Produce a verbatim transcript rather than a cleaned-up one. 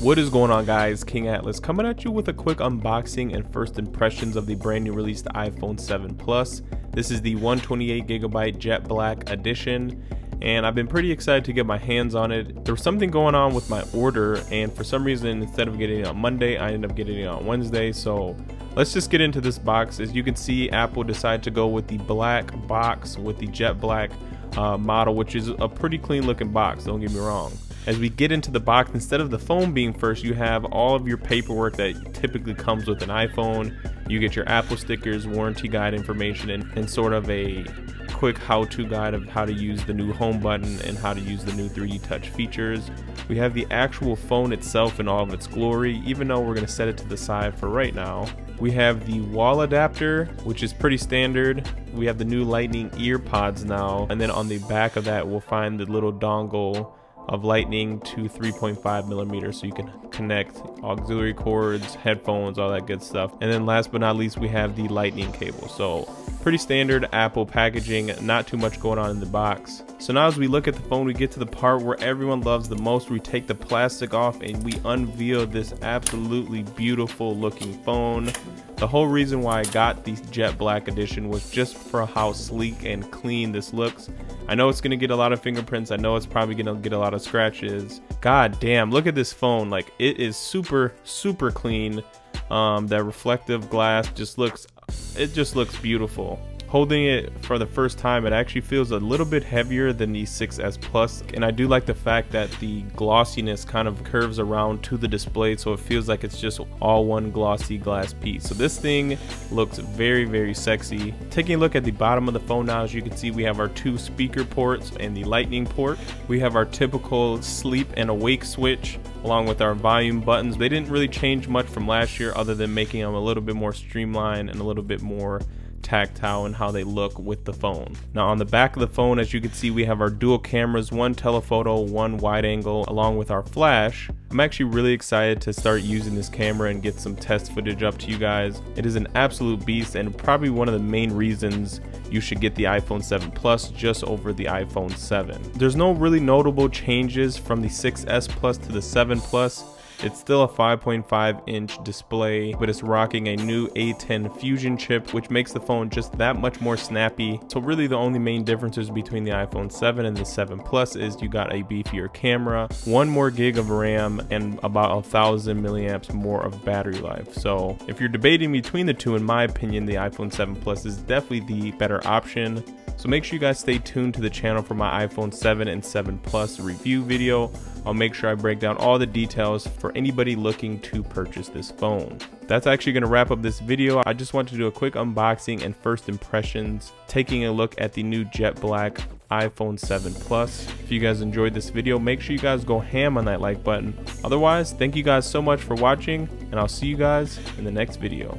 What is going on, guys? King Atlas coming at you with a quick unboxing and first impressions of the brand new released iPhone seven Plus. This is the one twenty-eight gigabyte Jet Black edition, and I've been pretty excited to get my hands on it. There was something going on with my order, and for some reason, instead of getting it on Monday, I ended up getting it on Wednesday. So let's just get into this box. As you can see, Apple decided to go with the black box with the Jet Black uh, model, which is a pretty clean looking box, don't get me wrong. As we get into the box, instead of the phone being first, you have all of your paperwork that typically comes with an iPhone. You get your Apple stickers, warranty guide information, and, and sort of a quick how-to guide of how to use the new home button and how to use the new three D touch features. We have the actual phone itself in all of its glory, even though we're going to set it to the side for right now. We have the wall adapter, which is pretty standard. We have the new lightning ear pods now, and then on the back of that we'll find the little dongle of lightning to three point five millimeters, so you can connect auxiliary cords, headphones, all that good stuff. And then last but not least, we have the lightning cable. So pretty standard Apple packaging, not too much going on in the box. So now as we look at the phone, we get to the part where everyone loves the most. We take the plastic off and we unveil this absolutely beautiful looking phone. The whole reason why I got the Jet Black edition was just for how sleek and clean this looks. I know it's gonna get a lot of fingerprints. I know it's probably gonna get a lot of scratches. God damn, look at this phone. Like, it is super, super clean. Um, that reflective glass just looks, it just looks beautiful. Holding it for the first time, it actually feels a little bit heavier than the six S Plus, and I do like the fact that the glossiness kind of curves around to the display, so it feels like it's just all one glossy glass piece. So this thing looks very, very sexy. Taking a look at the bottom of the phone now, as you can see, we have our two speaker ports and the lightning port. We have our typical sleep and awake switch, along with our volume buttons. They didn't really change much from last year, other than making them a little bit more streamlined and a little bit more tactile and how they look with the phone. Now on the back of the phone, as you can see, we have our dual cameras, one telephoto, one wide angle, along with our flash. I'm actually really excited to start using this camera and get some test footage up to you guys. It is an absolute beast, and probably one of the main reasons you should get the iPhone seven Plus just over the iPhone seven. There's no really notable changes from the six S Plus to the seven Plus. It's still a five point five inch display, but it's rocking a new A ten Fusion chip, which makes the phone just that much more snappy. So really the only main differences between the iPhone seven and the seven Plus is you got a beefier camera, one more gig of RAM, and about a thousand milliamps more of battery life. So if you're debating between the two, in my opinion, the iPhone seven Plus is definitely the better option. So make sure you guys stay tuned to the channel for my iPhone seven and seven Plus review video. I'll make sure I break down all the details for anybody looking to purchase this phone. That's actually going to wrap up this video. I just want to do a quick unboxing and first impressions, taking a look at the new Jet Black iPhone seven Plus. If you guys enjoyed this video, make sure you guys go ham on that like button. Otherwise, thank you guys so much for watching, and I'll see you guys in the next video.